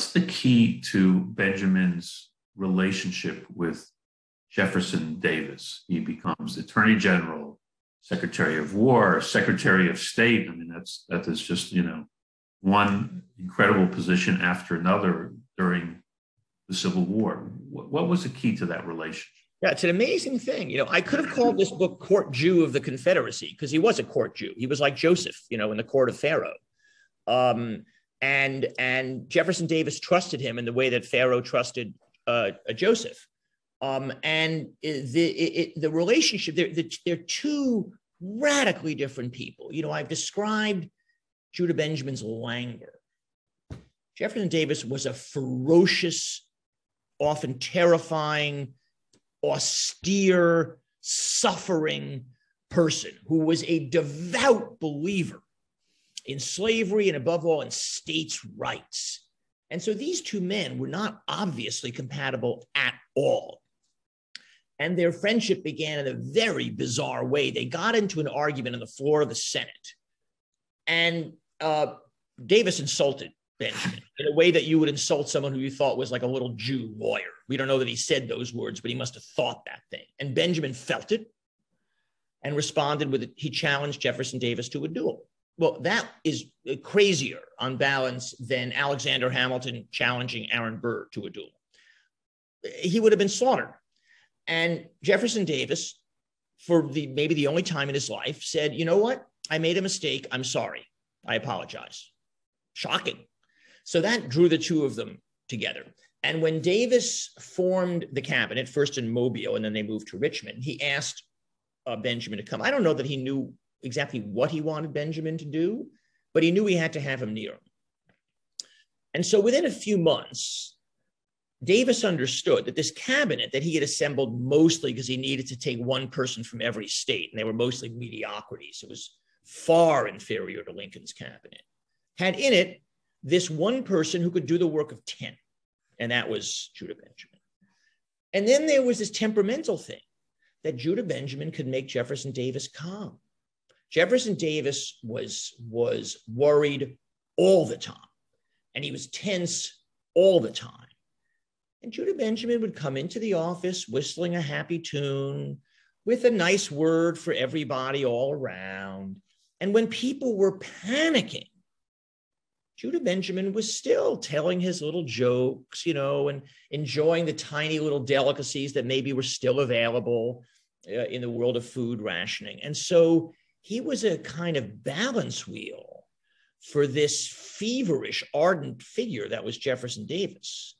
what's the key to Benjamin's relationship with Jefferson Davis? He becomes Attorney General, Secretary of War, Secretary of State. I mean, that is just, you know, one incredible position after another during the Civil War. What was the key to that relationship? Yeah, it's an amazing thing. You know, I could have called this book Court Jew of the Confederacy, because he was a court Jew. He was like Joseph, you know, in the court of Pharaoh. And Jefferson Davis trusted him in the way that Pharaoh trusted Joseph. And the relationship, they're two radically different people. You know, I've described Judah Benjamin's languor. Jefferson Davis was a ferocious, often terrifying, austere, suffering person who was a devout believer in slavery and above all in states' rights. And so these two men were not obviously compatible at all. And their friendship began in a very bizarre way. They got into an argument on the floor of the Senate. And Davis insulted Benjamin in a way that you would insult someone who you thought was like a little Jew lawyer. We don't know that he said those words, but he must have thought that thing. And Benjamin felt it and responded with, he challenged Jefferson Davis to a duel. Well, that is crazier on balance than Alexander Hamilton challenging Aaron Burr to a duel. He would have been slaughtered. And Jefferson Davis, for maybe the only time in his life, said, you know what? I made a mistake. I'm sorry. I apologize. Shocking. So that drew the two of them together. And when Davis formed the cabinet, first in Mobile, and then they moved to Richmond, he asked Benjamin to come. I don't know that he knew exactly what he wanted Benjamin to do, but he knew he had to have him near him. And so within a few months, Davis understood that this cabinet that he had assembled mostly because he needed to take one person from every state, and they were mostly mediocrities. It was far inferior to Lincoln's cabinet, had in it this one person who could do the work of 10, and that was Judah Benjamin. And then there was this temperamental thing that Judah Benjamin could make Jefferson Davis calm. Jefferson Davis was worried all the time, and he was tense all the time. And Judah Benjamin would come into the office whistling a happy tune with a nice word for everybody all around. And when people were panicking, Judah Benjamin was still telling his little jokes, you know, and enjoying the tiny little delicacies that maybe were still available in the world of food rationing. And so he was a kind of balance wheel for this feverish, ardent figure that was Jefferson Davis.